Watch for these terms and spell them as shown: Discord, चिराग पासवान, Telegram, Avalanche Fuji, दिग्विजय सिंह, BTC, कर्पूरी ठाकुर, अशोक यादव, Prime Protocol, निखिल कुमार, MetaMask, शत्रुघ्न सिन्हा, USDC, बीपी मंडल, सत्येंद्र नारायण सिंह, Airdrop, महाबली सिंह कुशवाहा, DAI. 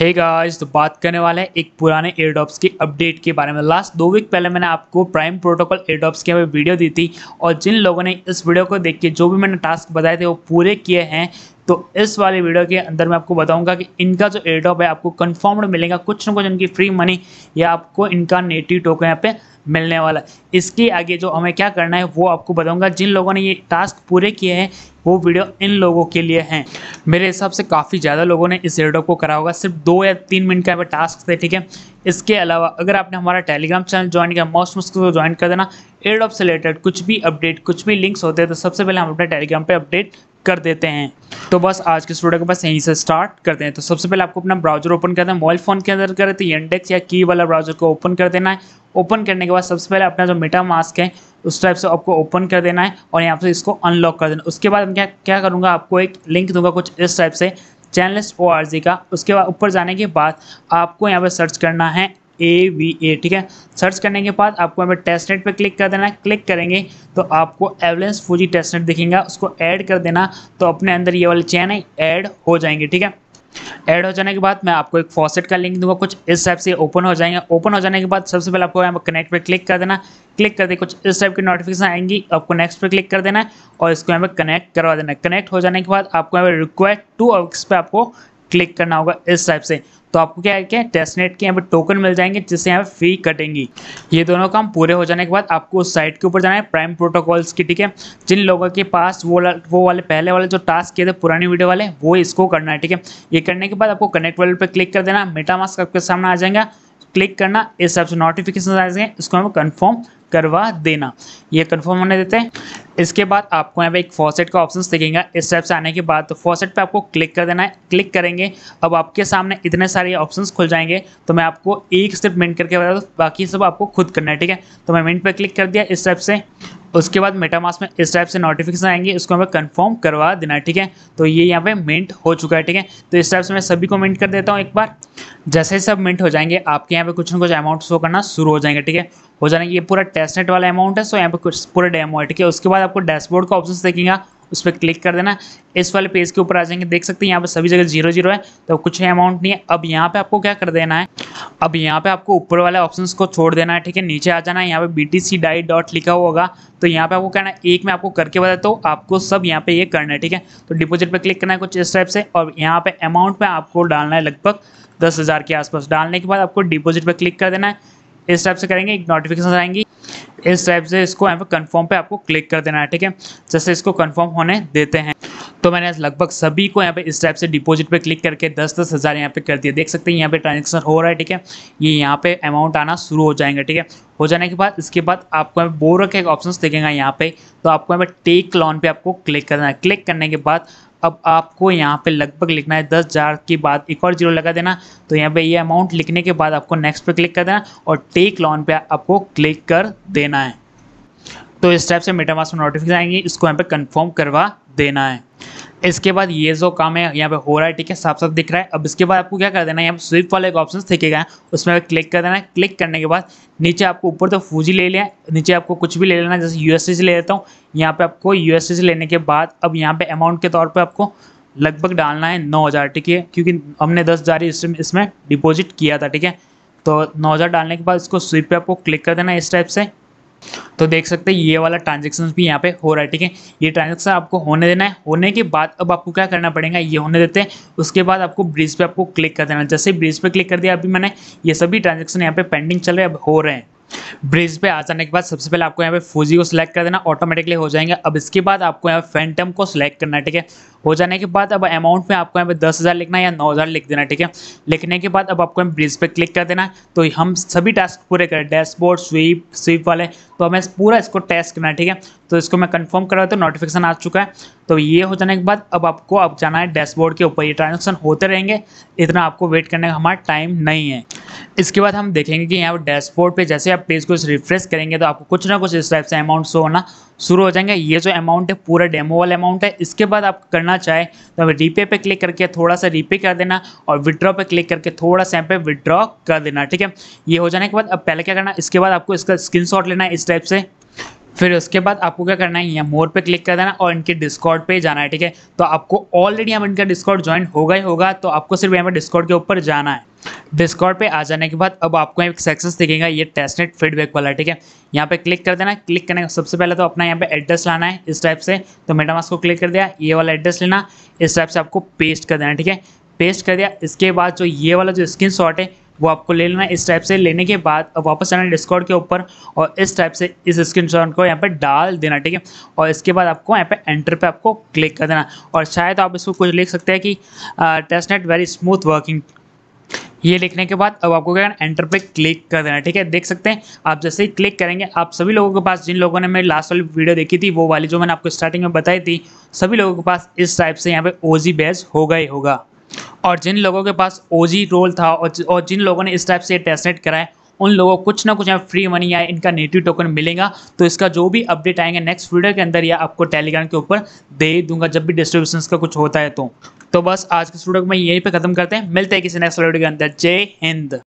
Hey guys, तो बात करने वाले हैं एक पुराने एयरड्रॉप्स की अपडेट के बारे में। लास्ट 2 वीक पहले मैंने आपको प्राइम प्रोटोकॉल एयरड्रॉप्स की वीडियो दी थी और जिन लोगों ने इस वीडियो को देख के जो भी मैंने टास्क बताए थे वो पूरे किए हैं, तो इस वाली वीडियो के अंदर मैं आपको बताऊंगा कि इनका जो एयरड्रॉप है आपको कन्फर्म्ड मिलेगा, कुछ न कुछ इनकी फ्री मनी या आपको इनका नेटिव टोकन यहाँ पे मिलने वाला। इसके आगे जो हमें क्या करना है वो आपको बताऊंगा। जिन लोगों ने ये टास्क पूरे किए हैं वो वीडियो इन लोगों के लिए हैं। मेरे हिसाब से काफ़ी ज़्यादा लोगों ने इस एयरड्रॉप को करा होगा, सिर्फ 2 या 3 मिनट का यहाँ पे टास्क थे, ठीक है। इसके अलावा अगर आपने हमारा टेलीग्राम चैनल ज्वाइन किया, मोस्ट मुश्किल को ज्वाइन कर देना। एयरड्रॉप से रिलेटेड कुछ भी अपडेट, कुछ भी लिंक्स होते हैं तो सबसे पहले हम अपने टेलीग्राम पर अपडेट कर देते हैं। तो बस आज के वीडियो के पास यहीं से स्टार्ट करते हैं। तो सबसे पहले आपको अपना ब्राउजर ओपन करना है, मोबाइल फ़ोन के अंदर करें तो इंडेक्स या की वाला ब्राउजर को ओपन कर देना है। ओपन करने के बाद सबसे पहले अपना जो मेटामास्क है उस टाइप से आपको ओपन कर देना है और यहाँ से इसको अनलॉक कर देना। उसके बाद मैं क्या करूँगा, आपको एक लिंक दूंगा कुछ इस टाइप से channels.org का। उसके बाद ऊपर जाने के बाद आपको यहाँ पर सर्च करना है AVA, ठीक है। सर्च करने के बाद आपको यहाँ पर टेस्टनेट पर क्लिक कर देना है। क्लिक करेंगे तो आपको एवलेंस फूजी टेस्टनेट दिखेगा, उसको ऐड कर देना, तो अपने अंदर ये वाले चैन है ऐड हो जाएंगे, ठीक है। ऐड हो जाने के बाद मैं आपको एक फॉसेट का लिंक दूंगा, कुछ इस टाइप से ओपन हो जाएंगे। ओपन हो जाने के बाद सबसे पहले आपको यहाँ पर कनेक्ट पे क्लिक कर देना। क्लिक करके कुछ इस टाइप की नोटिफिकेशन आएंगी, आपको नेक्स्ट पे क्लिक कर देना है और इसको यहाँ पर कनेक्ट करवा देना। कनेक्ट हो जाने के बाद आपको यहाँ पर रिक्वायर 2 आवर्स पे आपको क्लिक करना होगा इस टाइप से, तो आपको क्या है कि टेस्टनेट के यहाँ पर टोकन मिल जाएंगे जिससे यहाँ पर फी कटेंगी। ये दोनों काम पूरे हो जाने के बाद आपको उस साइट के ऊपर जाना है प्राइम प्रोटोकॉल्स की, ठीक है। जिन लोगों के पास वो वाले पहले वाले जो टास्क किए थे पुरानी वीडियो वाले, वो इसको करना है, ठीक है। ये करने के बाद आपको कनेक्ट वाले पर क्लिक कर देना। मेटामास्क आपके सामने आ जाएगा, क्लिक करना, इस हिसाब से नोटिफिकेशन आ जाएंगे, इसको हमें कन्फर्म करवा देना। ये कन्फर्म होने देते हैं। इसके बाद आपको यहाँ पे एक फॉसेट का ऑप्शन दिखेगा इस टाइप से आने के बाद, तो फॉसेट पे आपको क्लिक कर देना है। क्लिक करेंगे अब आपके सामने इतने सारे ऑप्शंस खुल जाएंगे, तो मैं आपको एक स्टेप मिनट करके बता दूँ, बाकी सब आपको खुद करना है, ठीक है। तो मैं मिनट पे क्लिक कर दिया इस टाइप से। उसके बाद मेटामास्क में इस टाइप से नोटिफिकेशन आएंगे, इसको हमें कंफर्म करवा देना है, ठीक है। तो ये यहाँ पे मिंट हो चुका है, ठीक है। तो इस टाइप से मैं सभी को मिंट कर देता हूँ एक बार। जैसे ही सब मिंट हो जाएंगे आपके यहाँ पे कुछ ना कुछ अमाउंट शो करना शुरू हो जाएंगे, ठीक है। हो जाने ये पूरा टेस्टनेट वाला अमाउंट है, सो यहाँ पे कुछ पूरा डेमो है, ठीक है। उसके बाद आपको डैशबोर्ड का ऑप्शन देखेगा, उस पर क्लिक कर देना। इस वाले पेज के ऊपर आ जाएंगे, देख सकते हैं यहाँ पे सभी जगह 0-0 है, तो कुछ अमाउंट नहीं है। अब यहाँ पे आपको क्या कर देना है, अब यहाँ पे आपको ऊपर वाले ऑप्शंस को छोड़ देना है, ठीक है। नीचे आ जाना है, यहाँ पे BTC DAI लिखा होगा, तो यहाँ पे आपको कहना है एक मैं आपको करके बताता हूँ, आपको सब यहाँ पे ये करना है, ठीक है। तो डिपोजिट पर क्लिक करना है कुछ इस टाइप से और यहाँ पे अमाउंट पे आपको डालना है लगभग 10,000 के आसपास। डालने के बाद आपको डिपोजिट पर क्लिक कर देना है इस टाइप से। करेंगे एक नोटिफिकेशन आएंगी इस टाइप से, इसको यहाँ पर कंफर्म पे आपको क्लिक कर देना है, ठीक है। जैसे इसको कंफर्म होने देते हैं, तो मैंने लगभग सभी को यहाँ पे इस टाइप से डिपॉजिट पे क्लिक करके 10,000 यहाँ पे कर दिया। देख सकते हैं यहाँ पे ट्रांजेक्शन हो रहा है, ठीक है। ये यहाँ पे अमाउंट आना शुरू हो जाएंगे, ठीक है। हो जाने के बाद इसके बाद आपको यहाँ पे बोरो के ऑप्शन देखेगा यहाँ पे, तो आपको यहाँ पे टेक लोन पे आपको क्लिक करना है। क्लिक करने के बाद अब आपको यहाँ पे लगभग लिखना है 10,000 के बाद एक और 0 लगा देना, तो यहाँ पे ये अमाउंट लिखने के बाद आपको नेक्स्ट पे क्लिक कर देना और टेक लोन पे आपको क्लिक कर देना है। तो इस टाइप से मेटामास्क में नोटिफिकेशन आएंगी, इसको यहाँ पे कंफर्म करवा देना है। इसके बाद ये जो काम है यहाँ पे हो रहा है, ठीक है, साफ साफ दिख रहा है। अब इसके बाद आपको क्या कर देना है, यहाँ पे स्विप वाला एक ऑप्शन दिखेगा, उसमें क्लिक कर देना है। क्लिक करने के बाद नीचे आपको ऊपर तो फूजी ले लिया, नीचे आपको कुछ भी ले लेना, जैसे USDC ले लेता हूँ। यहाँ पे आपको USDC लेने के बाद अब यहाँ पे अमाउंट के तौर पर आपको लगभग डालना है 9,000, ठीक है, क्योंकि हमने 10,000 इसमें डिपोजिट किया था, ठीक है। तो 9,000 डालने के बाद इसको स्विप पर आपको क्लिक कर देना इस टाइप से। तो देख सकते हैं ये वाला ट्रांजेक्शन भी यहाँ पे हो रहा है, ठीक है। ये ट्रांजेक्शन आपको होने देना है। होने के बाद अब आपको क्या करना पड़ेगा, ये होने देते हैं। उसके बाद आपको ब्रिज पे आपको क्लिक कर देना। जैसे ब्रिज पे क्लिक कर दिया, अभी मैंने ये सभी ट्रांजेक्शन यहाँ पे पेंडिंग चल रहे अब हो रहे हैं। ब्रिज पे आ जाने के बाद सबसे पहले आपको यहाँ पे फूजी को सिलेक्ट कर देना, ऑटोमेटिकली हो जाएंगे। अब इसके बाद आपको यहाँ पे फैंटम को सिलेक्ट करना है, ठीक है। हो जाने के बाद अब अमाउंट में आपको यहाँ पे 10,000 लिखना है या 9,000 लिख देना, ठीक है। लिखने के बाद अब आपको यहाँ ब्रिज पे क्लिक कर देना है। तो हम सभी टास्क पूरे करें, डैशबोर्ड स्वीप वाले, तो हमें पूरा इसको टेस्ट करना है, ठीक है। तो इसको मैं कंफर्म कर रहा हूँ, तो नोटिफिकेशन आ चुका है। तो ये हो जाने के बाद अब आपको अब जाना है डैशबोर्ड के ऊपर। ये ट्रांजेक्शन होते रहेंगे, इतना आपको वेट करने का हमारा टाइम नहीं है। इसके बाद हम देखेंगे कि यहाँ पर डैशबोर्ड पे जैसे आप पेज को रिफ्रेश करेंगे तो आपको कुछ ना कुछ इस टाइप से अमाउंट शो होना शुरू हो जाएंगे। ये जो अमाउंट है पूरा डेमो वाला अमाउंट है। इसके बाद आप करना चाहे तो हमें रीपे पे क्लिक करके थोड़ा सा रीपे कर देना और विड्रॉ पे क्लिक करके थोड़ा सा यहाँ पे विड्रॉ कर देना, ठीक है। ये हो जाने के बाद अब पहले क्या करना, इसके बाद आपको इसका स्क्रीनशॉट लेना है इस टाइप से। फिर उसके बाद आपको क्या करना है, यहाँ मोर पे क्लिक कर देना और इनके डिस्कॉर्ड पे जाना है। ठीक है, तो आपको ऑलरेडी यहाँ इनका डिस्कॉर्ड ज्वाइन होगा ही होगा, तो आपको सिर्फ यहाँ पर डिस्कॉर्ड के ऊपर जाना है। डिस्कॉर्ड पे आ जाने के बाद अब आपको एक सेक्शन दिखेगा, ये टेस्टनेट फीडबैक वाला। ठीक है, यहाँ पे क्लिक कर देना। क्लिक करने का सबसे पहले तो अपना यहाँ पे एड्रेस लाना है इस टाइप से, तो मेटामास्क को क्लिक कर दिया, ये वाला एड्रेस लेना, इस टाइप से आपको पेस्ट कर देना। ठीक है, पेस्ट कर दिया। इसके बाद जो ये वाला जो स्क्रीनशॉट है वो आपको ले लेना है इस टाइप से। लेने के बाद अब वापस आना डिस्कॉर्ड के ऊपर और इस टाइप से इस स्क्रीनशॉट को यहाँ पे डाल देना। ठीक है, और इसके बाद आपको यहाँ पे एंटर पे आपको क्लिक कर देना। और शायद आप इसको कुछ लिख सकते हैं कि टेस्टनेट वेरी स्मूथ वर्किंग, ये लिखने के बाद अब आपको क्या करना, एंटर पे क्लिक कर देना। ठीक है, देख सकते हैं आप जैसे ही क्लिक करेंगे, आप सभी लोगों के पास, जिन लोगों ने मेरी लास्ट वाली वीडियो देखी थी, वो वाली जो मैंने आपको स्टार्टिंग में बताई थी, सभी लोगों के पास इस टाइप से यहाँ पे OG बैज होगा ही होगा। और जिन लोगों के पास OG रोल था और जिन लोगों ने इस टाइप से टेस्टनेट कराया, उन लोगों को कुछ ना कुछ फ्री मनी या इनका नेटिव टोकन मिलेगा। तो इसका जो भी अपडेट आएंगे नेक्स्ट वीडियो के अंदर, या आपको टेलीग्राम के ऊपर दे दूंगा जब भी डिस्ट्रीब्यूशन का कुछ होता है। तो बस आज के वीडियो को मैं यहीं पे खत्म करते हैं, मिलते हैं किसी नेक्स्ट वीडियो के अंदर। जय हिंद।